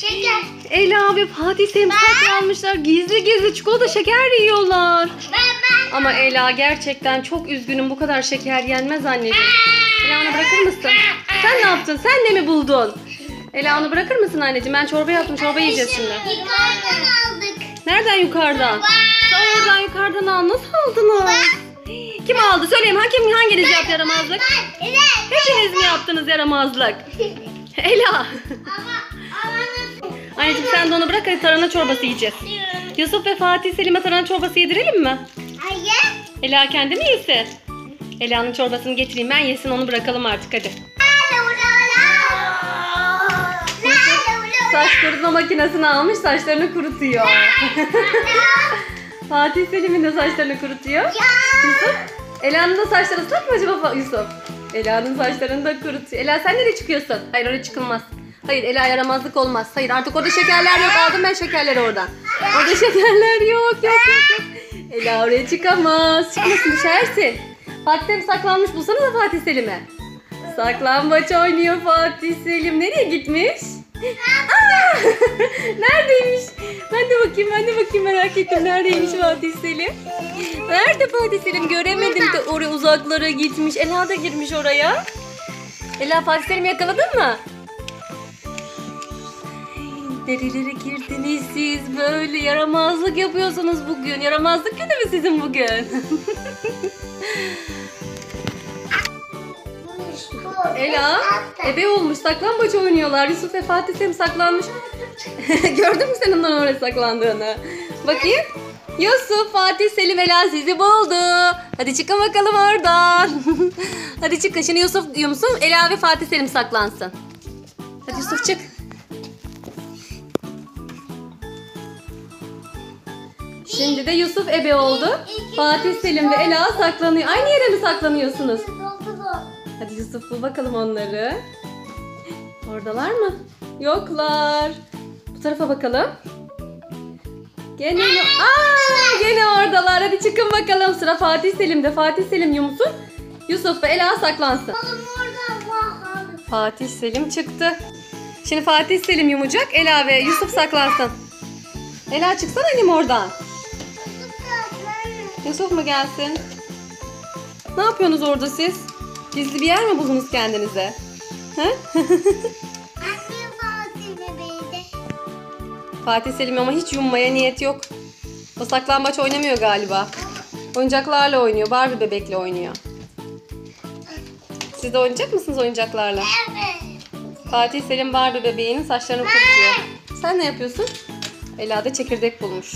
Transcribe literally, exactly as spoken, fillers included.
Şeker. Ela ve Fatih temsak almışlar. Gizli gizli çikolata şeker yiyorlar. Ben, ben. Ama Ela gerçekten çok üzgünüm. Bu kadar şeker yenmez anneciğim. Ela onu bırakır mısın? Sen ne yaptın? Sen de mi buldun? Ela onu bırakır mısın anneciğim? Ben çorba yaptım. Çorba yiyeceğiz şimdi. Yukarıdan aldık. Nereden yukarıdan? Sen oradan yukarıdan al. Nasıl aldınız? Kim aldı? Söyleyin. Kim, hanginiz yaptı yaramazlık? Hepiniz mi yaptınız yaramazlık? Ela. Anneciğim sen de onu bırak, hadi tarhana çorbası yiyeceğiz. Yusuf ve Fatih Selim'e tarhana çorbası yedirelim mi? Hayır. Ela kendi mi yesin? Ela'nın çorbasını getireyim ben, yesin, onu bırakalım artık hadi. Saç kurutma makinesini almış, saçlarını kurutuyor. Fatih Selim'in de saçlarını kurutuyor. Yusuf, Ela'nın da saçları ıslak mı acaba Yusuf? Ela'nın saçlarını da kurutuyor. Ela sen nereye çıkıyorsun? Hayır oraya çıkılmaz. Hayır Ela yaramazlık olmaz. Hayır artık orada şekerler yok. Aldım ben şekerleri oradan. Orada şekerler yok. Yok yok yok. Ela oraya çıkamaz. Çıkmasın düşersin. Fatih'im saklanmış. Bulsanıza Fatih Selim'e. Saklambaç oynuyor Fatih Selim. Nereye gitmiş? Aa! Neredeymiş? Ben de bakayım ben de bakayım merak ettim. Neredeymiş Fatih Selim? Nerede Fatih Selim? Göremedim de oraya uzaklara gitmiş. Ela da girmiş oraya. Ela Fatih Selim'i yakaladın mı? Nerelere girdiniz siz böyle? Yaramazlık yapıyorsunuz bugün. Yaramazlık günü mü sizin bugün? Ela, ebe olmuş. Saklambaç oynuyorlar. Yusuf ve Fatih Selim saklanmış. Gördün mü sen ondan oraya saklandığını? Bakayım. Yusuf, Fatih, Selim, Ela sizi buldu. Hadi çıkın bakalım oradan. Hadi çıkın. Şimdi Yusuf yumsun. Ela ve Fatih Selim saklansın. Hadi Yusuf çık. Şimdi de Yusuf ebe oldu. Fatih, Selim ve Ela saklanıyor. Aynı yere mi saklanıyorsunuz? Hadi Yusuf bul bakalım onları. Oradalar mı? Yoklar. Bu tarafa bakalım. Gene, aa, gene oradalar. Hadi çıkın bakalım. Sıra Fatih Selim'de. Fatih Selim yumsun. Yusuf ve Ela saklansın. Fatih Selim çıktı. Şimdi Fatih Selim yumacak. Ela ve Yusuf saklansın. Ela çıksana annem oradan. Yusuf mu gelsin? Ne yapıyorsunuz orada siz? Gizli bir yer mi buldunuz kendinize? He? Fatih Selim ama hiç yummaya niyet yok. O saklambaç oynamıyor galiba. Oyuncaklarla oynuyor. Barbie bebekle oynuyor. Siz de oynayacak mısınız oyuncaklarla? Evet. Fatih Selim Barbie bebeğinin saçlarını kurutuyor. Sen ne yapıyorsun? Ela da çekirdek bulmuş.